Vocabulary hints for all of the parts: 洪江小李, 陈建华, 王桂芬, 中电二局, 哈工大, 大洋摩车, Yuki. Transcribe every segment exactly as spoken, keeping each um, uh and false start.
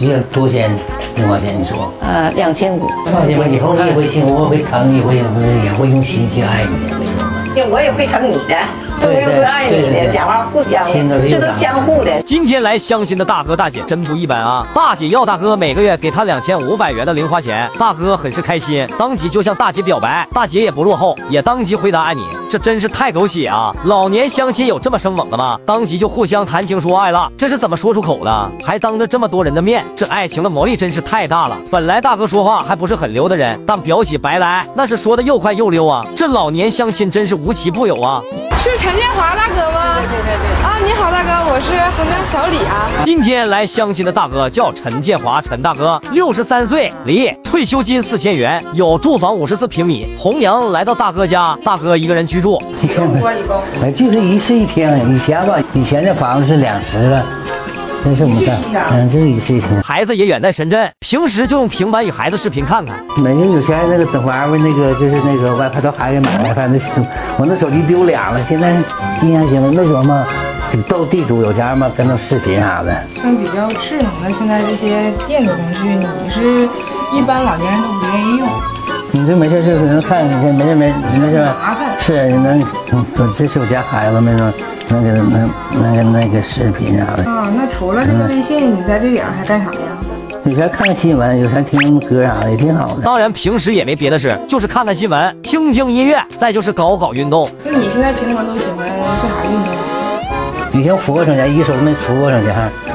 一个多钱？零花钱你说？呃，两千五。放心吧，以后你会听，我会疼你，会也会用心去爱你，没错吧？对，我也会疼你的，都会会爱你的，讲话互相，这都相互的。今天来相亲的大哥大姐真不一般啊！大姐要大哥每个月给他两千五百元的零花钱，大哥很是开心，当即就向大姐表白，大姐也不落后，也当即回答爱你。 这真是太狗血啊！老年相亲有这么生猛的吗？当即就互相谈情说爱了，这是怎么说出口的？还当着这么多人的面，这爱情的魔力真是太大了。本来大哥说话还不是很溜的人，但表起白来那是说的又快又溜啊！这老年相亲真是无奇不有啊！是陈建华大哥吗？对对对。啊，你好，大哥，我是洪江小李啊。今天来相亲的大哥叫陈建华，陈大哥，六十三岁，离退休金四千元，有住房五十四平米。洪阳来到大哥家，大哥一个人居。 住，哎，就是一室一厅。以前吧，以前的房子是两室了，那是我们干，嗯，就是一室一厅。孩子也远在深圳，平时就用平板与孩子视频看看。每天有钱那个等玩玩那个就是那个 WiFi 都孩子买 WiFi 那，我那手机丢俩了，现在今年行了，那时候嘛。 斗地主有家吗？跟着视频啥的，像比较智能的现在这些电子工具，你是一般老年人都不愿意用。你这没事就能看，你没事没没事麻烦。是能，我这是我家孩子没说，那个那那个那个视频啥的。啊，那除了这个微信，你在这点还干啥呀？ 有时看看新闻，有时听听歌啥的也挺好的。当然，平时也没别的事，就是看看新闻，听听音乐，再就是搞搞运动。那你现在平常都喜欢做啥运动？ 以前俯卧撑，一手没俯卧撑，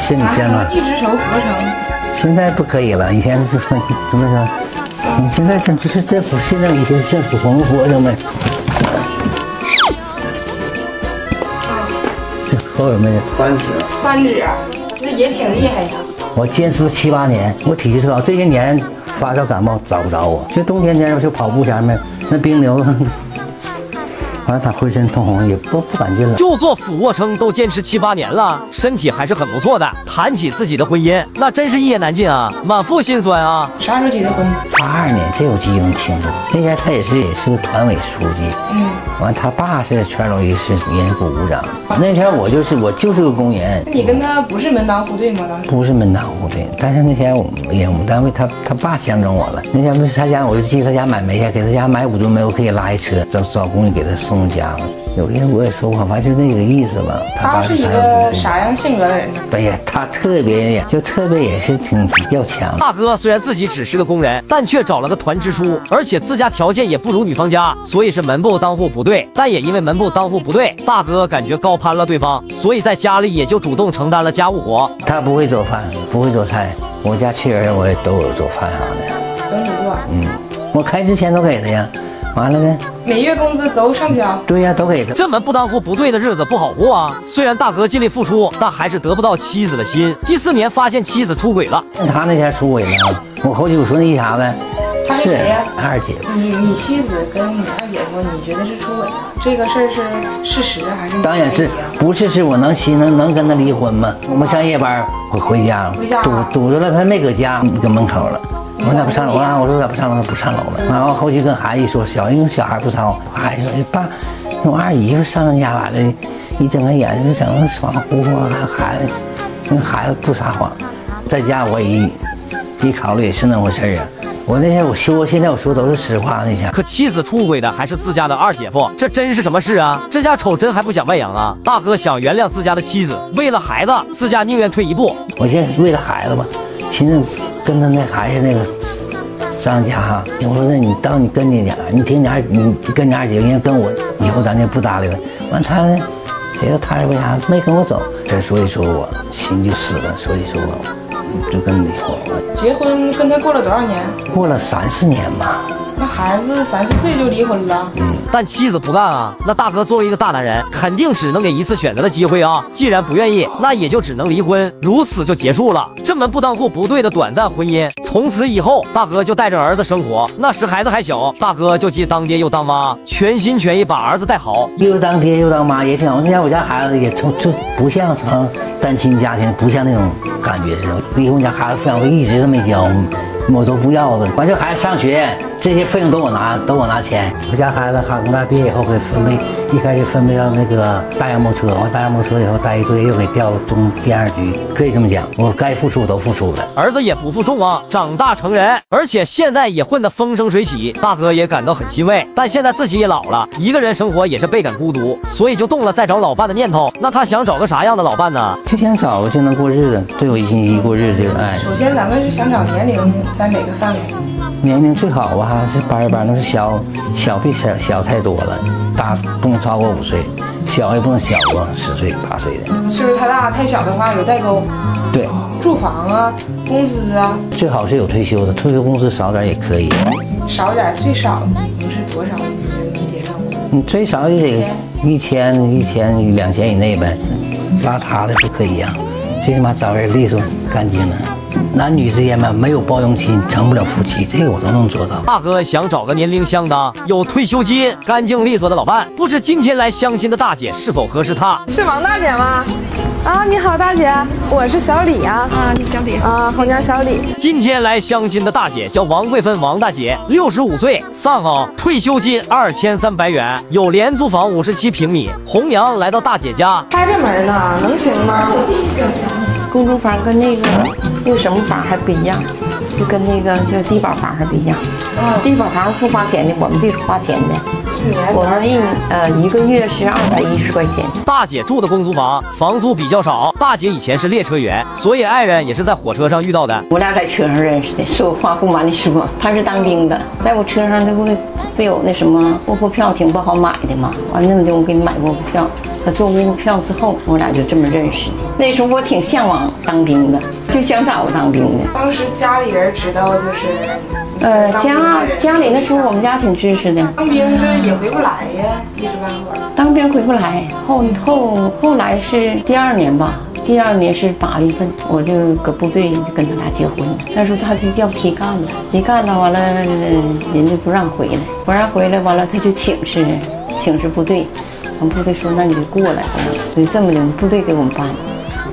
身体健康。一只手俯卧撑，现在不可以了。以前是怎么说？你现在真就是这俯，现在以前这俯红俯卧撑呗。这后有没有？三指。三指，那也挺厉害呀。我坚持七八年，我体质特好，这些年发烧感冒找不着我。这冬天天我就跑步前面那冰溜。 完了，他浑身通红，也不不感觉了。就做俯卧撑都坚持七八年了，身体还是很不错的。谈起自己的婚姻，那真是一言难尽啊，满腹心酸啊。啥时候结的婚？八二年，这我记忆能清楚。那年他也是也是个团委书记，嗯，完他爸是全荣一市人股股长。那天我就是我就是个工人。那你跟他不是门当户对吗？当时不是门当户对，但是那天我们也我们单位他他爸相中我了。那天不是他家，我就去他家买煤去，给他家买五吨煤，我可以拉一车，找找工人给他送。 宋家了，有人我也说过，反正就那个意思吧。他是一个啥样性格的人呢？哎呀，他特别就特别也是挺要强。大哥虽然自己只是个工人，但却找了个团支书，而且自家条件也不如女方家，所以是门不当户不对。但也因为门不当户不对，大哥感觉高攀了对方，所以在家里也就主动承担了家务活。他不会做饭，不会做菜，我家缺人我也都有做饭啥的。都你做？嗯，我开支钱都给他呀。 完了呢，每月工资都上交。对呀、啊，都给他。这门不当户不对的日子不好过啊！虽然大哥尽力付出，但还是得不到妻子的心。第四年发现妻子出轨了，他那天出轨了。我后期我说那啥的，他是谁呀、啊？二姐。你你妻子跟你二姐说，你觉得是出轨了？这个事儿是事实还是？当然是，不是是我能心能能跟他离婚吗？我们上夜班，我回家了，堵堵着了，他没搁家，搁门口了。 我咋不上楼啊？我说咋不上楼？不上楼了。然后后期跟孩子说，小因为小孩不上楼，孩子说爸，我二姨夫上咱家来了，一睁开眼就整个耍呼呼啊，孩子，那孩子不撒谎，在家我也一考虑也是那回事啊。 我那天我说，现在我说都是实话。那下可妻子出轨的还是自家的二姐夫，这真是什么事啊？这家丑真还不想外扬啊！大哥想原谅自家的妻子，为了孩子，自家宁愿退一步。我现在为了孩子吧，寻思跟他那孩子那个张家哈，我说那你到你跟你俩，你听你二，你跟你二姐，人跟我以后咱就不搭理了。完他，谁知他是为啥没跟我走？这所以说我心就死了，所以说我。 就跟离婚了。结婚跟他过了多少年？过了三四年吧。那孩子三四岁就离婚了。嗯，但妻子不干啊。那大哥作为一个大男人，肯定只能给一次选择的机会啊。既然不愿意，那也就只能离婚，如此就结束了这门不当户不对的短暂婚姻。从此以后，大哥就带着儿子生活。那时孩子还小，大哥就既当爹又当妈，全心全意把儿子带好。又当爹又当妈也挺好。你看我家孩子也从就不像啊。 单亲家庭不像那种感觉似的，离婚前孩子抚养费一直都没交，我都不要了。完事孩子上学，这些费用都我拿，都我拿钱。我家孩子哈工大毕业以后给分配，一开始分配到那个大洋摩车，完大洋摩车以后待一个月又给调中电二局，可以这么讲，我该付出都付出了。儿子也不负众望，长大成人，而且现在也混得风生水起，大哥也感到很欣慰。但现在自己也老了，一个人生活也是倍感孤独，所以就动了再找老伴的念头。那他想找个啥样的老伴呢？就想找个就能过日子，对我一心一意过日子。哎，首先咱们是想找年龄在哪个范围？ 年龄最好啊，是八十八，那是小，小比小小太多了，大不能超过五岁，小也不能小过十岁、八岁的。岁数太大太小的话有代沟。对，住房啊，工资啊，最好是有退休的，退休工资少点也可以。少点最少能是多少？没结账过。你最少也得一千、一千、两千以内呗，邋遢的不可以啊，最起码找人利索、干净的。 男女之间嘛，没有包容心，成不了夫妻，这个我都能做到。大哥想找个年龄相当、有退休金、干净利索的老伴，不知今天来相亲的大姐是否合适他？是王大姐吗？啊，你好，大姐，我是小李啊。啊，你小李啊，洪家小李。今天来相亲的大姐叫王桂芬，王大姐，六十五岁，丧偶，退休金二千三百元，有廉租房五十七平米。红娘来到大姐家，开着门呢，能行吗？公租房跟那个。 用什么房还不一样，就跟那个就是低保房还不一样。哦、低保房不花钱的，我们这是花钱的。我们一呃一个月是二百一十块钱。大姐住的公租房，房租比较少。大姐以前是列车员，所以爱人也是在火车上遇到的。我俩在车上认识的，是我话不瞒你说，他是当兵的，在我车上这不不有那什么卧铺票挺不好买的嘛，完那么的我给你买卧铺票。 他做卧铺票之后，我俩就这么认识。那时候我挺向往当兵的，就想找个当兵的。当时家里人知道就是，呃，家家里那时候我们家挺支持的。当兵是也回不来呀，一时半会儿。当兵回不来，后后后来是第二年吧，第二年是八月份，我就搁部队就跟他俩结婚。那时候他就要提干了，提干了完了，人家不让回来，不让回来完了他就请示请示部队。 我们部队说：“那你就过来。”所以这么的，部队给我们办。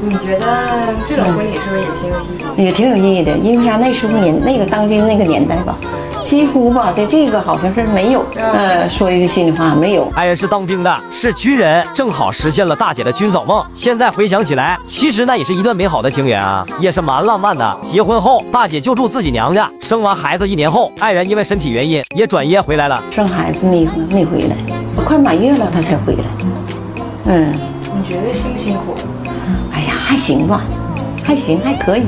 你觉得这种婚礼是不是也挺有意义？也挺有意义的，因为啥？那时候年那个当兵那个年代吧，几乎吧，在这个好像是没有。呃，说一句心里话，没有。爱人是当兵的，是军人，正好实现了大姐的军嫂梦。现在回想起来，其实那也是一段美好的情缘啊，也是蛮浪漫的。结婚后，大姐就住自己娘家，生完孩子一年后，爱人因为身体原因也转业回来了。生孩子没没回来。 快满月了，他才回来。嗯，你觉得辛不辛苦？哎呀，还行吧，还行，还可以。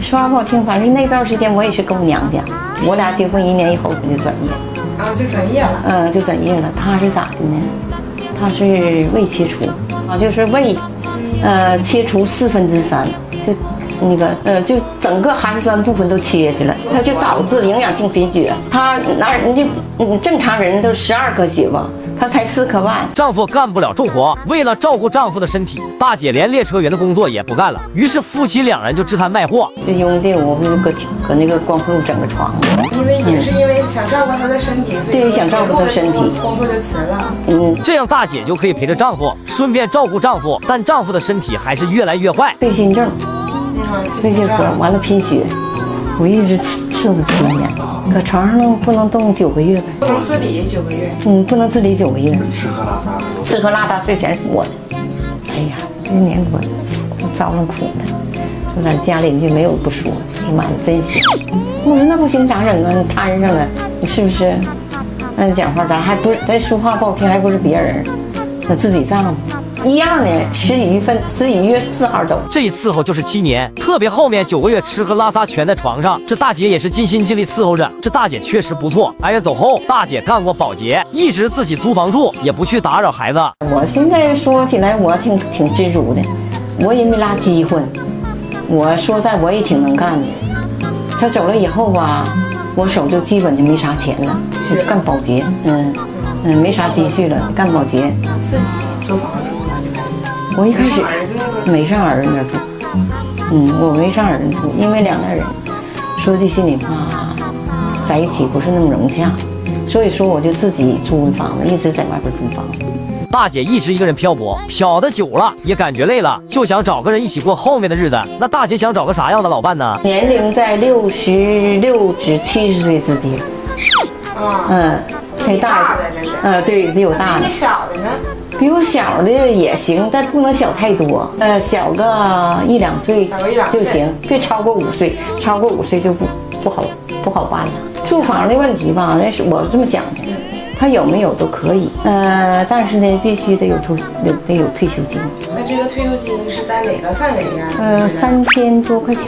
说话不好听，反正那段时间我也是跟我娘家，我俩结婚一年以后我就转业。啊，就转业了。嗯、呃，就转业了。他是咋的呢？他是胃切除，啊，就是胃，呃，切除四分之三，就那个呃，就整个含酸部分都切去了，他就导致营养性贫血。他那人家。 嗯，正常人都十二颗血吧，她才四颗半。丈夫干不了重活，为了照顾丈夫的身体，大姐连列车员的工作也不干了。于是夫妻两人就支摊卖货。就因为这，我就搁搁那个光复整个床。因为也是因为想照顾她的身体，对，想照顾她身体，光复就辞了。嗯，这样大姐就可以陪着丈夫，顺便照顾丈夫。但丈夫的身体还是越来越坏，对心症，对心症，完了贫血，我一直伺候七年。 搁床上能不能动九个月呗？不能自理九个月。嗯，不能自理九个月。吃喝拉撒，吃喝拉撒睡全是我的。哎呀，这年我遭了苦了，我在家里就没有不说。哎妈，你真行！我说那不行咋整啊？你摊上了，你是不是？那你讲话咱还不是咱说话不好听，还不是别人，那自己丈夫。 一二年十一月份，十一月四号走，这一伺候就是七年，特别后面九个月吃喝拉撒全在床上，这大姐也是尽心尽力伺候着。这大姐确实不错。哎呀，走后大姐干过保洁，一直自己租房住，也不去打扰孩子。我现在说起来，我挺挺知足的，我也没拉饥荒。我说在，我也挺能干的。她走了以后吧，我手就基本就没啥钱了，就干保洁，嗯嗯，没啥积蓄了，干保洁，自己租房住。 我一开始没上儿子那住，嗯，我没上儿子住，因为两个人说句心里话，在一起不是那么融洽，所以说我就自己租的房子，一直在外边租房子。大姐一直一个人漂泊，漂得久了也感觉累了，就想找个人一起过后面的日子。那大姐想找个啥样的老伴呢？年龄在六十六至七十岁之间，啊，嗯，太大了，呃，对，比我大的。比小的呢？比我小的也行，但不能小太多，呃，小个一两岁就行，别超过五岁，超过五岁就不不好不好办了。住房的问题吧，那是我这么想的，他有没有都可以，呃，但是呢，必须得有退得得有退休金。那这个退休金是在哪个范围呀？呃，三千多块钱，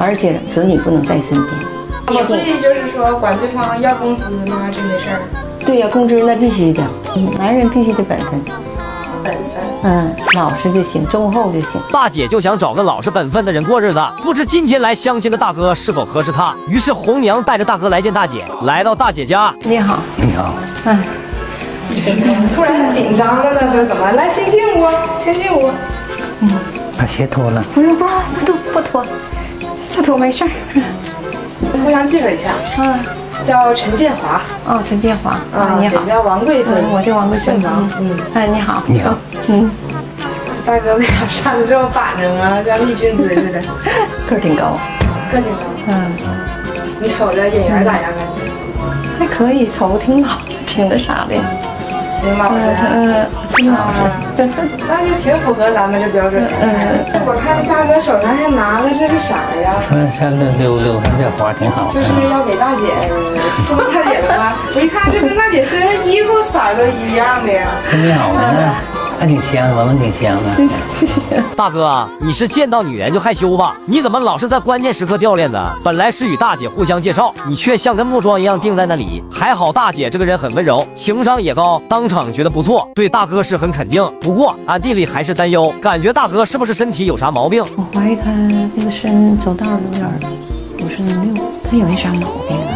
而且子女不能在身边。 也会就是说管对方要工资吗？这没事儿。对呀、啊，工资那必须的，男人必须得本分，本分，嗯，老实就行，忠厚就行。大姐就想找个老实本分的人过日子，不知今天来相亲的大哥是否合适她。于是红娘带着大哥来见大姐，来到大姐家。你好，你好，嗯，突然紧张了呢，这怎么？来，先进屋，先进屋。嗯，把鞋脱了。不用，不不不脱，不脱没事儿。 互相介绍一下，嗯，叫陈建华，哦，陈建华，啊，你好，我叫王桂芬，我叫王桂芬，嗯，哎，你好，你好，嗯，大哥为啥站的这么板正啊，像立军姿似的？个儿挺高，个挺高，嗯，你瞅着演员咋样啊？还可以，瞅挺好，挺那啥的，挺老实，嗯，挺老实，那就挺符合咱们这标准。嗯，我看大哥手上还拿的这是啥呀？ 三六六六，看这花挺好。这是要给大姐送大姐的吗？我一看这跟大姐虽然衣服色都一样的呀，挺好的，还挺香，闻闻挺香的。谢谢。大哥，你是见到女人就害羞吧？你怎么老是在关键时刻掉链子？本来是与大姐互相介绍，你却像根木桩一样定在那里。还好大姐这个人很温柔，情商也高，当场觉得不错，对大哥是很肯定。不过暗地里还是担忧，感觉大哥是不是身体有啥毛病？我怀疑他那个身走道有点。 五十六，他有一啥毛病啊？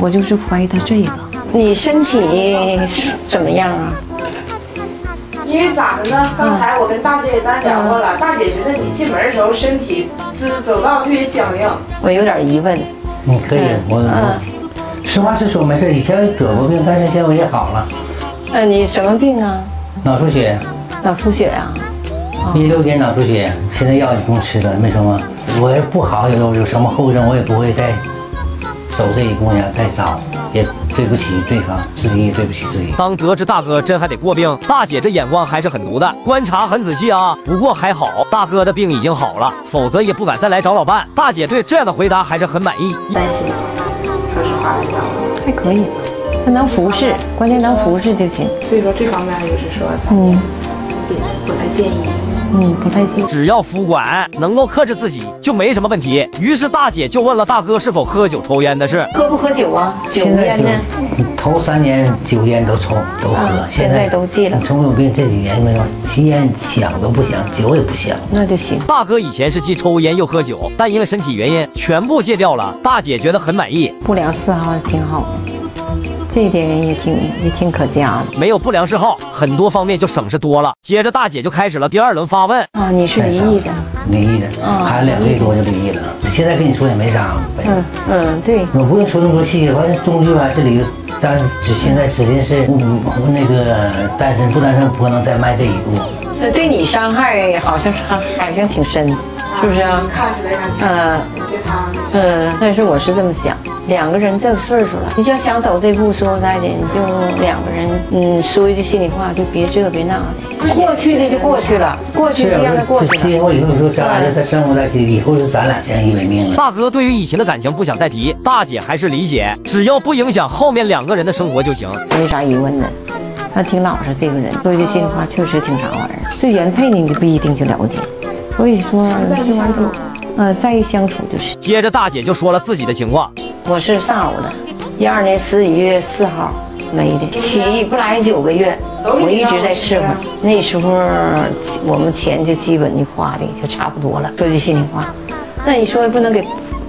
我就是怀疑他这个。你身体怎么样啊？因为咋的呢？刚才我跟大姐也单讲过了，嗯、大姐觉得你进门的时候身体就是走道特别僵硬。我有点疑问。你可以，我、嗯、实话实说没事。以前得过病，但是现在我也好了。嗯、呃，你什么病啊？脑出血。脑出血啊？一六年脑出血，现在药已经吃了，没什么。 我也不好，有有什么后症，我也不会再走这一步呢，再找也对不起对方，自己也对不起自己。当得知大哥真还得过病，大姐这眼光还是很毒的，观察很仔细啊。不过还好，大哥的病已经好了，否则也不敢再来找老伴。大姐对这样的回答还是很满意。但是，说实话来讲，还可以，他能服侍，关键能服侍就行。所以说这方面就是说，嗯，也不太建议。 嗯，不太行。只要服管能够克制自己，就没什么问题。于是大姐就问了大哥是否喝酒抽烟的事。喝不喝酒啊？酒烟呢？头三年酒烟都抽都喝，啊、现在都戒了。从有病这几年没有，吸烟想都不想，酒也不想，那就行。大哥以前是既抽烟又喝酒，但因为身体原因，全部戒掉了。大姐觉得很满意，不良嗜好挺好的。 这一点也挺也挺可嘉的，没有不良嗜好，很多方面就省事多了。接着大姐就开始了第二轮发问啊，你是离异的，离异的，孩子两岁多就离异了。现在跟你说也没啥呗，嗯嗯，对，我不用说那么多细节，反正终究还是离，但只现在指定是我那个单身不单身不能再迈这一步。那对你伤害好像伤好像挺深，是不是啊？看出来，嗯，对他，嗯，但是我是这么想。 两个人这岁数了，你要想走这步，说实在的，你就两个人，嗯，说一句心里话，就别这别那的，过去的就过去了，过去就让它过去了。结婚以后，你说咱俩在生活在一起，以后是咱俩相依为命了。大哥对于以前的感情不想再提，大姐还是理解，只要不影响后面两个人的生活就行。没啥疑问的，他挺老实，这个人说一句心里话，确实挺啥玩意儿。对原配呢，你不一定就了解，所以说这玩意儿，呃，在于相处就是。接着大姐就说了自己的情况。 我是上午的，一二年十一月四号没的，起不来九个月，我一直在伺候。那时候我们钱就基本就花的就差不多了。说句心里话，那你说不能给，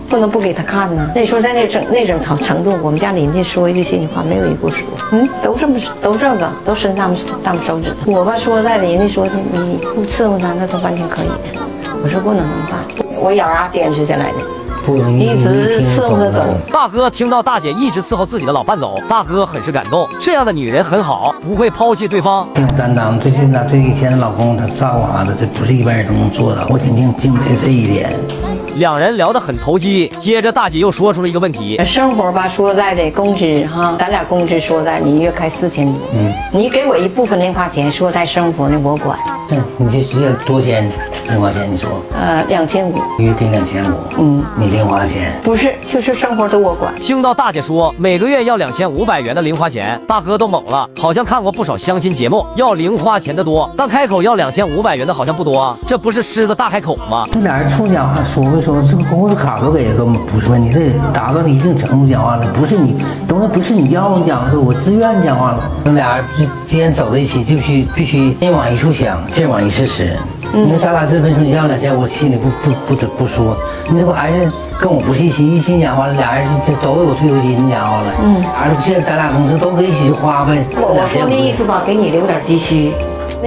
不能不给他看呢、啊？那时候在那整那种程度，我们家邻居说一句心里话，没有一个说，嗯，都这么都这个，都伸大拇大拇手指头。我吧说在邻居说你不伺候他，那都完全可以的。我说不能那么办，我咬牙坚持下来的。 一直伺候着走。大哥听到大姐一直伺候自己的老伴走，大哥很是感动。这样的女人很好，不会抛弃对方，挺有担当。最近呢，对以前的老公，他照顾孩子，这不是一般人都能做到。我挺敬敬佩这一点。两人聊得很投机。接着大姐又说出了一个问题：生活吧，说实在的，工资哈，咱俩工资说实在，你月开四千多，嗯，你给我一部分零花钱，说在生活呢我管。嗯，你这需要多少钱零花钱？你说？呃，两千五。月给两千五，嗯，你零花钱不是就是生活都我管。听到大姐说每个月要两千五百元的零花钱，大哥都懵了，好像看过不少相亲节目，要零花钱的多，但开口要两千五百元的好像不多啊，这不是狮子大开口吗？这俩人处讲话说没说？这个工资卡都给哥们不是问题，这达到一定程度讲话了，不是你东西不是你要你讲的，我自愿讲话了。你俩既然走在一起，就必须必须天往一处想，劲往一处使。你说咱俩这分说你要两千，我心里不不不不说，你这不还是跟我不是一起一起讲话了？俩人就都有退休金讲话了，嗯，而且咱俩工资都搁一起就花呗。我我说的意思吧，给你留点积蓄。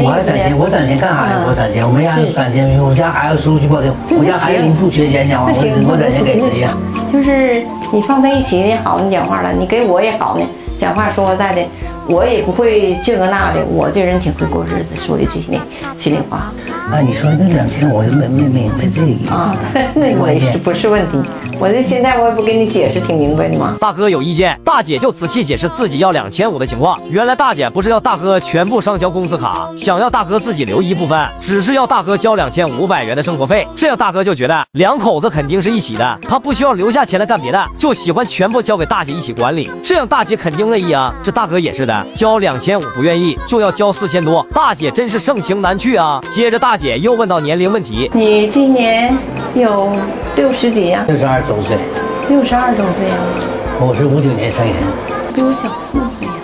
我还攒钱，我攒钱干啥呀？我攒钱，我没啥攒钱，我家还有收入不好听，我家还有人不缺钱讲话，我我攒钱给谁呀？就是你放在一起也好，你讲话了，你给我也好呢。讲话说实在的，我也不会这个那的，我这人挺会过日子，说一句心里心里话。啊，你说那两千，我就没没明白这个意思啊，那我也不是问题。我这现在我也不给你解释挺明白的吗？大哥有意见，大姐就仔细解释自己要两千五的情况。原来大姐不是要大哥全部上交工资卡，想要大哥自己留一部分，只是要大哥交两千五百元的生活费。这样大哥就觉得两口子肯定是一起的，他不需要留下钱来干别的，就喜欢全部交给大姐一起管理。这样大姐肯定。乐意啊，这大哥也是的，交两千五不愿意，就要交四千多。大姐真是盛情难去啊。接着大姐又问到年龄问题，你今年有六十几呀、啊？六十二周岁。六十二周岁呀、啊？我是五九年生人，比我小四岁呀、啊。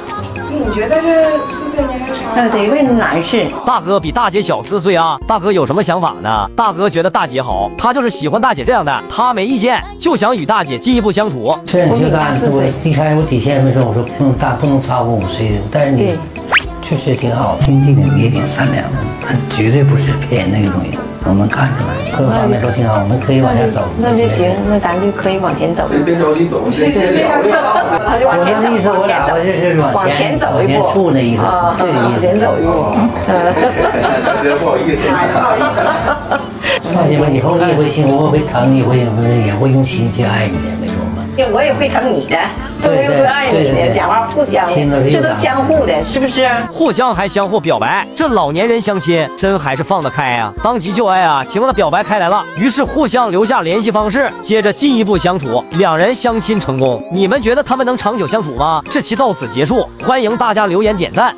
你觉得这四岁年龄差？呃，得问男士。大哥比大姐小四岁啊。大哥有什么想法呢？大哥觉得大姐好，他就是喜欢大姐这样的，他没意见，就想与大姐进一步相处。是你就刚才我一开始我底线没说，我说不能大不能超过五岁的，但是你确实挺好，心地里也挺善良的，他绝对不是骗那个东西。我们看出来，各方面都挺好，我们可以往前走。那就行，那咱就可以往前走。别着急走，先先聊聊。我这意思，我俩我就是往前走一步，往前处那意思，这个意思。往前走一步。不好意思，不好意思。放心吧，以后你也会幸福，我会疼你，会也会用心去爱你的，没错吗？对，我也会疼你的。对对对，讲话互相，这都相互的，是不是？互相还相互表白，这老年人相亲真还是放得开啊，当即就爱啊。情况的表白开来了，于是互相留下联系方式，接着进一步相处，两人相亲成功。你们觉得他们能长久相处吗？这期到此结束，欢迎大家留言点赞。